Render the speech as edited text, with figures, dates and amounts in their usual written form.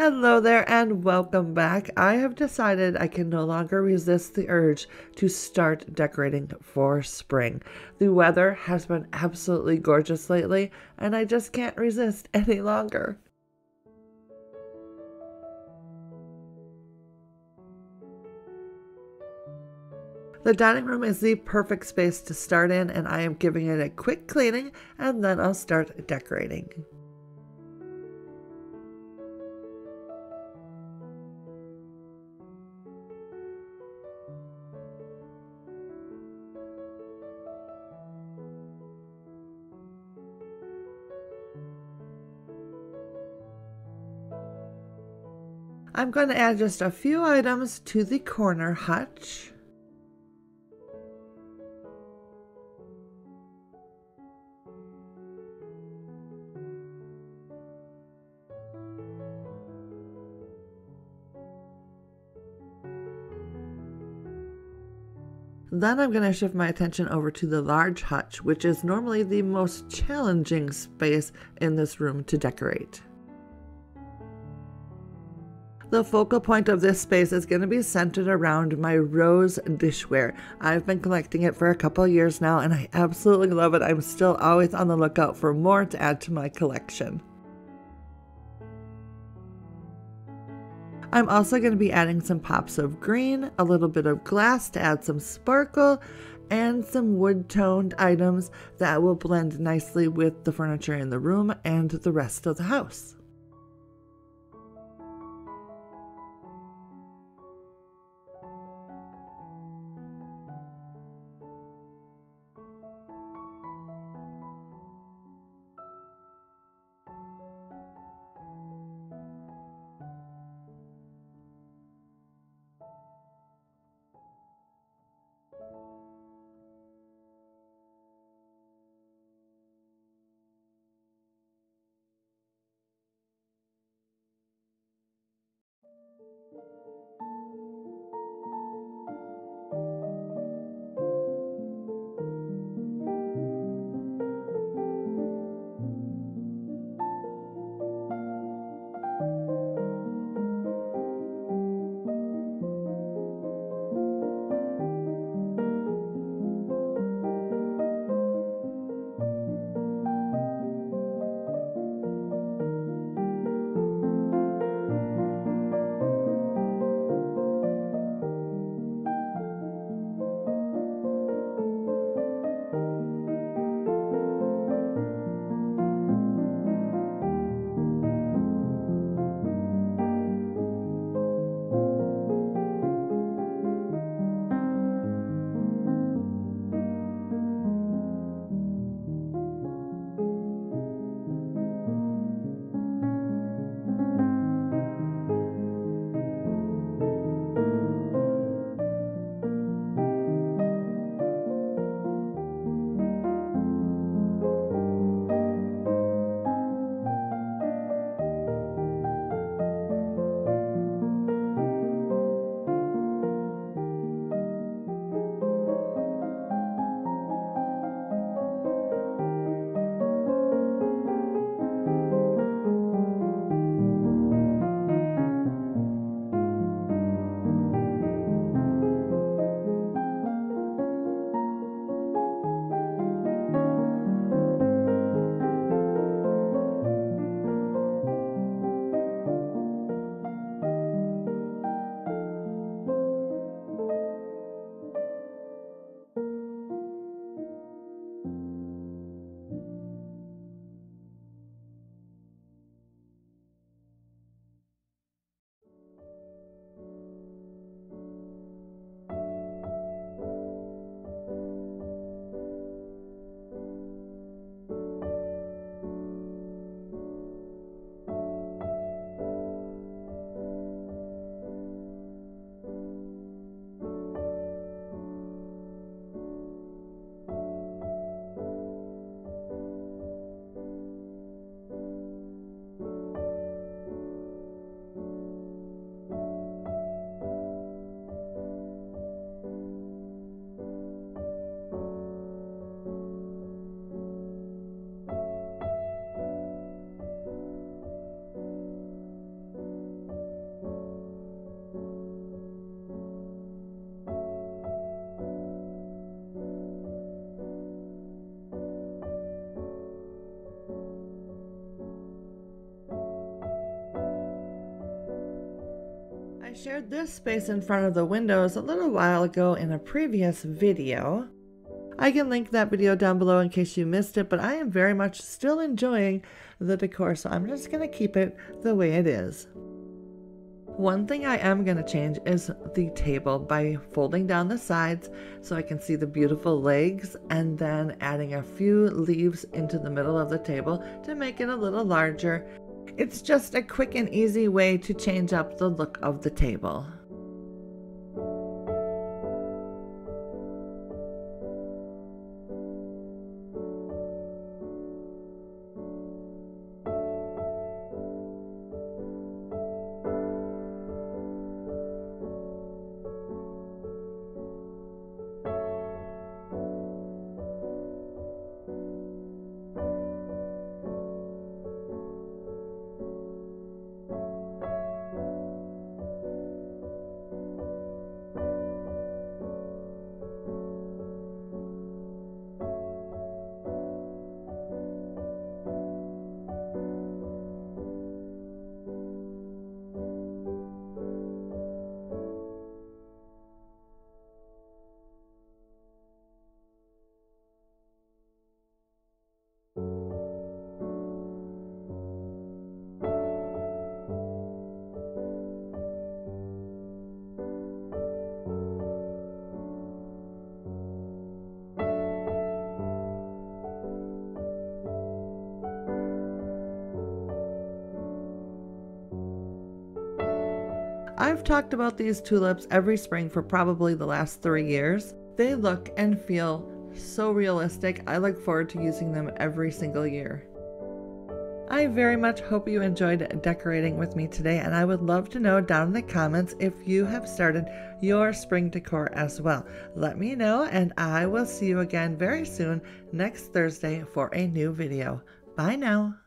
Hello there and welcome back. I have decided I can no longer resist the urge to start decorating for spring. The weather has been absolutely gorgeous lately and I just can't resist any longer. The dining room is the perfect space to start in, and I am giving it a quick cleaning and then I'll start decorating. I'm going to add just a few items to the corner hutch. Then I'm going to shift my attention over to the large hutch, which is normally the most challenging space in this room to decorate. The focal point of this space is going to be centered around my rose dishware. I've been collecting it for a couple years now and I absolutely love it. I'm still always on the lookout for more to add to my collection. I'm also going to be adding some pops of green, a little bit of glass to add some sparkle, and some wood-toned items that will blend nicely with the furniture in the room and the rest of the house. shared this space in front of the windows a little while ago in a previous video. I can link that video down below in case you missed it, but I am very much still enjoying the decor, so I'm just going to keep it the way it is. One thing I am going to change is the table by folding down the sides so I can see the beautiful legs, and then adding a few leaves into the middle of the table to make it a little larger. It's just a quick and easy way to change up the look of the table. I've talked about these tulips every spring for probably the last 3 years. They look and feel so realistic. I look forward to using them every single year. I very much hope you enjoyed decorating with me today, and I would love to know down in the comments if you have started your spring decor as well. Let me know, and I will see you again very soon next Thursday for a new video. Bye now.